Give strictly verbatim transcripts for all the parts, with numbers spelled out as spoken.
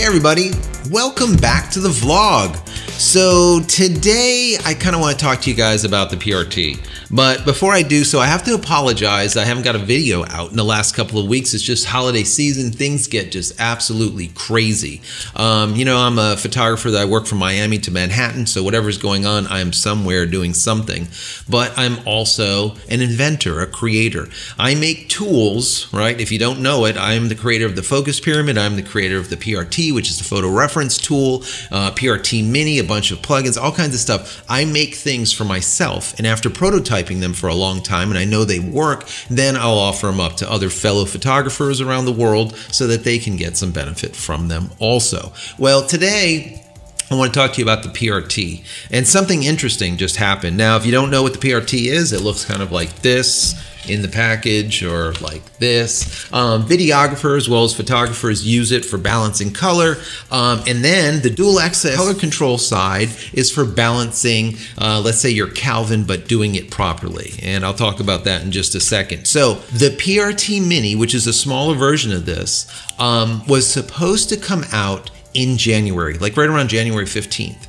Hey everybody, welcome back to the vlog. So today I kind of want to talk to you guys about the P R T, but before I do so I have to apologize. I haven't got a video out in the last couple of weeks. It's just holiday season, things get just absolutely crazy. Um, you know, I'm a photographer that I work from Miami to Manhattan, so whatever's going on I'm somewhere doing something, but I'm also an inventor, a creator. I make tools, right? If you don't know it, I'm the creator of the Focus Pyramid, I'm the creator of the P R T, which is the photo reference tool, uh, P R T Mini, a bunch of plugins, all kinds of stuff. I make things for myself, and after prototyping them for a long time and I know they work, then I'll offer them up to other fellow photographers around the world so that they can get some benefit from them also. Well, today I want to talk to you about the P R T, and something interesting just happened. Now, if you don't know what the P R T is, it looks kind of like this in the package, or like this. Um, videographers as well as photographers use it for balancing color, um, and then the dual axis color control side is for balancing, uh, let's say your Calvin, but doing it properly, and I'll talk about that in just a second. So the P R T Mini, which is a smaller version of this, um, was supposed to come out in January, like right around January fifteenth,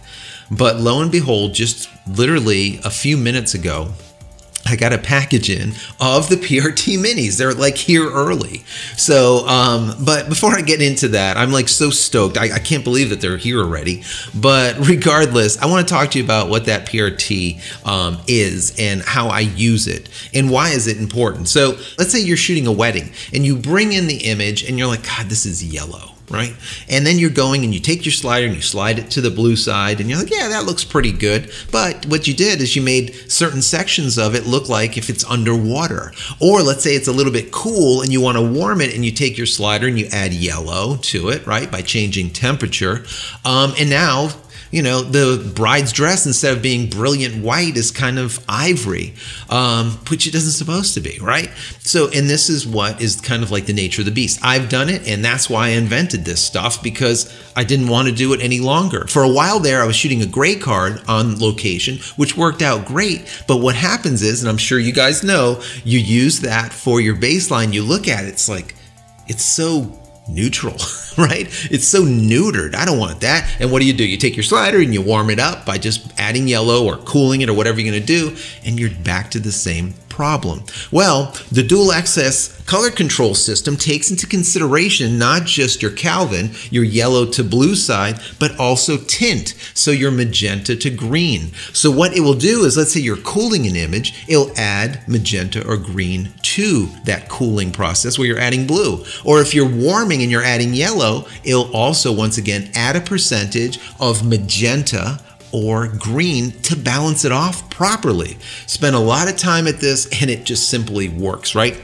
but lo and behold, just literally a few minutes ago, I got a package in of the P R T Minis. They're like here early. So, um, but before I get into that, I'm like so stoked. I, I can't believe that they're here already. But regardless, I want to talk to you about what that P R T um, is and how I use it and why is it important. So let's say you're shooting a wedding and you bring in the image and you're like, God, this is yellow, right? And then you're going and you take your slider and you slide it to the blue side and you're like, yeah, that looks pretty good. But what you did is you made certain sections of it look like if it's underwater, or let's say it's a little bit cool and you want to warm it and you take your slider and you add yellow to it, right? By changing temperature. Um, and now, you know, the bride's dress, instead of being brilliant white, is kind of ivory, um, which it isn't supposed to be, right? So, and this is what is kind of like the nature of the beast. I've done it, and that's why I invented this stuff, because I didn't want to do it any longer. For a while there, I was shooting a gray card on location, which worked out great, but what happens is, and I'm sure you guys know, you use that for your baseline, you look at it, it's like, it's so neutral, right? It's so neutered. I don't want that. And what do you do? You take your slider and you warm it up by just adding yellow or cooling it or whatever you're going to do, and you're back to the same problem. Well, the dual access color control system takes into consideration not just your Calvin, your yellow to blue side, but also tint. So your magenta to green. So what it will do is, let's say you're cooling an image, it'll add magenta or green to that cooling process where you're adding blue. Or if you're warming and you're adding yellow, it'll also once again add a percentage of magenta or green to balance it off properly. Spend a lot of time at this and it just simply works, right?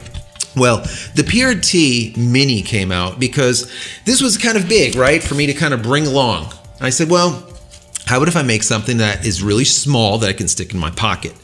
Well, the P R T Mini came out because this was kind of big, right? For me to kind of bring along. I said, well, how about if I make something that is really small that I can stick in my pocket?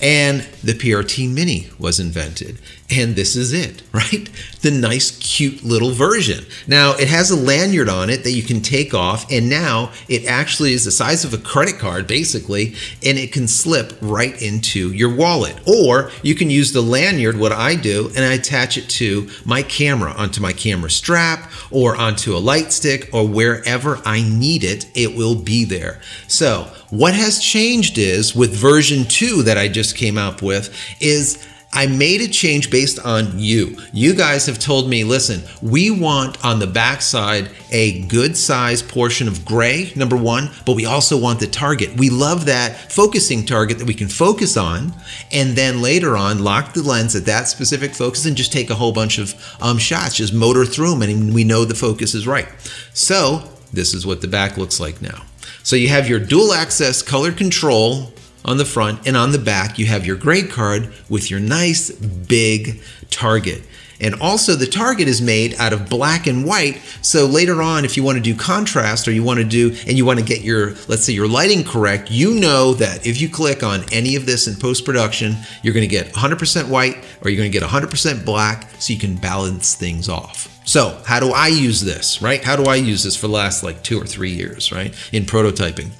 And the P R T Mini was invented. And this is it, right? The nice, cute little version. Now, it has a lanyard on it that you can take off, and now it actually is the size of a credit card, basically, and it can slip right into your wallet. Or you can use the lanyard, what I do, and I attach it to my camera, onto my camera strap, or onto a light stick, or wherever I need it, it will be there. So, what has changed is, with version two that I just came up with, is I made a change based on you. You guys have told me, listen, we want on the backside a good size portion of gray, number one, but we also want the target. We love that focusing target that we can focus on, and then later on lock the lens at that specific focus and just take a whole bunch of um, shots, just motor through them, and we know the focus is right. So this is what the back looks like now. So you have your dual access color control on the front, and on the back you have your grade card with your nice big target. And also the target is made out of black and white, so later on if you want to do contrast or you want to do and you want to get your, let's say, your lighting correct, you know that if you click on any of this in post-production, you're going to get one hundred percent white or you're going to get one hundred percent black, so you can balance things off. So how do I use this, right? How do I use this for the last like two or three years, right, in prototyping?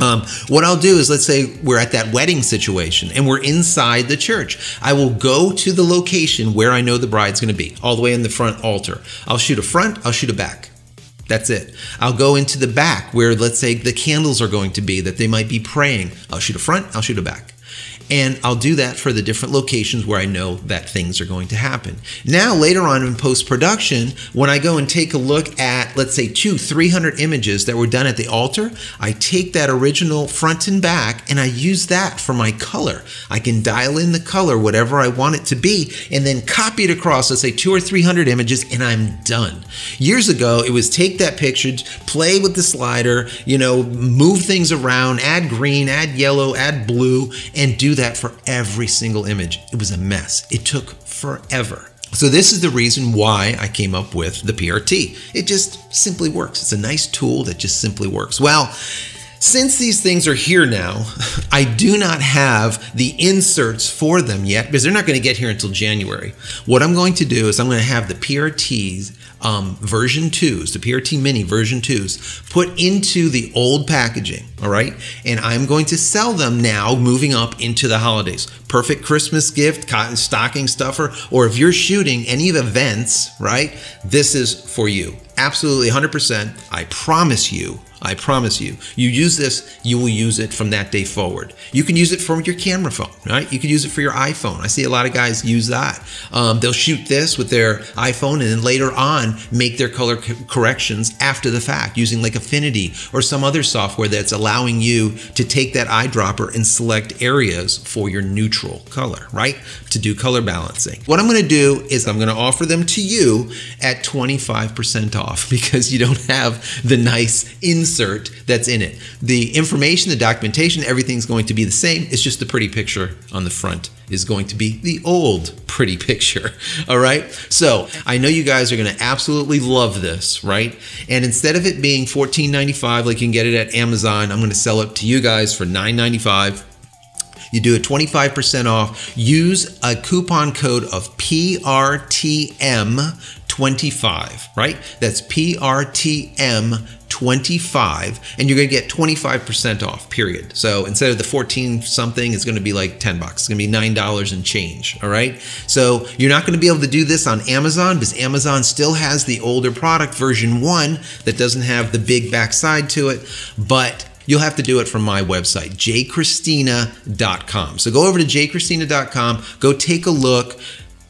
Um, what I'll do is, let's say we're at that wedding situation and we're inside the church. I will go to the location where I know the bride's going to be, all the way in the front altar. I'll shoot a front, I'll shoot a back. That's it. I'll go into the back where, let's say, the candles are going to be that they might be praying. I'll shoot a front, I'll shoot a back. And I'll do that for the different locations where I know that things are going to happen. Now, later on in post-production, when I go and take a look at, let's say, two, three hundred images that were done at the altar, I take that original front and back and I use that for my color. I can dial in the color, whatever I want it to be, and then copy it across, let's say, two or three hundred images, and I'm done. Years ago, it was take that picture, play with the slider, you know, move things around, add green, add yellow, add blue, and do that for every single image. It was a mess. It took forever. So this is the reason why I came up with the P R T. It just simply works. It's a nice tool that just simply works. Well, since these things are here now, I do not have the inserts for them yet because they're not going to get here until January. What I'm going to do is I'm going to have the P R Ts Um, version twos, the P R T Mini version twos, put into the old packaging, all right? And I'm going to sell them now moving up into the holidays. Perfect Christmas gift, cotton stocking stuffer, or if you're shooting any of events, right? This is for you. Absolutely, one hundred percent. I promise you, I promise you, you use this, you will use it from that day forward. You can use it from your camera phone, right? You can use it for your iPhone. I see a lot of guys use that. Um, they'll shoot this with their iPhone and then later on make their color corrections after the fact using like Affinity or some other software that's allowing you to take that eyedropper and select areas for your neutral color, right? To do color balancing. What I'm gonna do is I'm gonna offer them to you at twenty-five percent off because you don't have the nice inside insert that's in it. The information, the documentation, everything's going to be the same. It's just the pretty picture on the front is going to be the old pretty picture, all right? So I know you guys are gonna absolutely love this, right? And instead of it being fourteen ninety-five like you can get it at Amazon, I'm gonna sell it to you guys for nine ninety-five. You do a twenty-five percent off. Use a coupon code of P R T M twenty-five, right? That's P R T M twenty-five, and you're gonna get twenty-five percent off, period. So instead of the fourteen something, it's gonna be like ten bucks. It's gonna be nine dollars and change, all right? So you're not gonna be able to do this on Amazon because Amazon still has the older product, version one, that doesn't have the big backside to it, but you'll have to do it from my website, j cristina dot com. So go over to j cristina dot com, go take a look,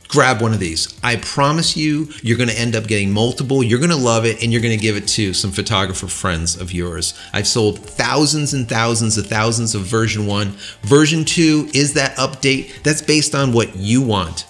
grab one of these. I promise you, you're gonna end up getting multiple, you're gonna love it, and you're gonna give it to some photographer friends of yours. I've sold thousands and thousands and thousands of version one. Version two is that update that's based on what you want.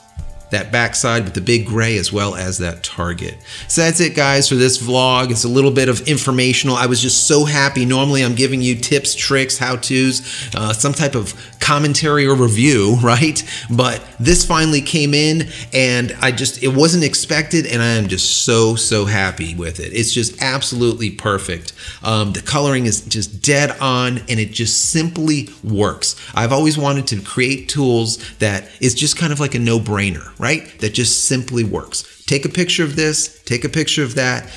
That backside with the big gray as well as that target. So that's it, guys, for this vlog. It's a little bit of informational. I was just so happy. Normally I'm giving you tips, tricks, how-tos, uh, some type of commentary or review, right? But this finally came in and I just, it wasn't expected and I am just so, so happy with it. It's just absolutely perfect. Um, the coloring is just dead on and it just simply works. I've always wanted to create tools that is just kind of like a no-brainer, right? That just simply works. Take a picture of this, take a picture of that,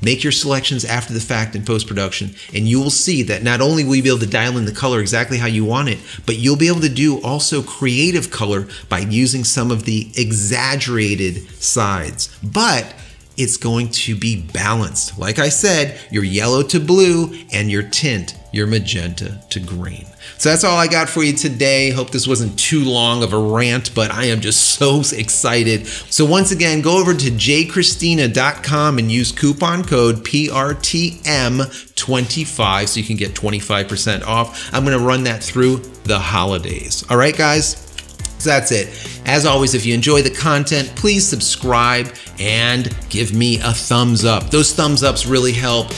make your selections after the fact in post-production, and you will see that not only will you be able to dial in the color exactly how you want it, but you'll be able to do also creative color by using some of the exaggerated sides. But it's going to be balanced. Like I said, your yellow to blue and your tint, your magenta to green. So that's all I got for you today. Hope this wasn't too long of a rant, but I am just so excited. So once again, go over to j cristina dot com and use coupon code P R T M twenty-five so you can get twenty-five percent off. I'm gonna run that through the holidays. All right, guys? So that's it. As always, if you enjoy the content, please subscribe and give me a thumbs up. Those thumbs ups really help.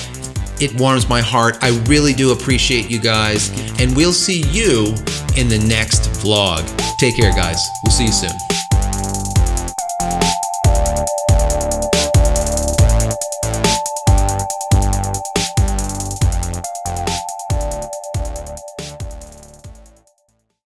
It warms my heart. I really do appreciate you guys. And we'll see you in the next vlog. Take care, guys. We'll see you soon.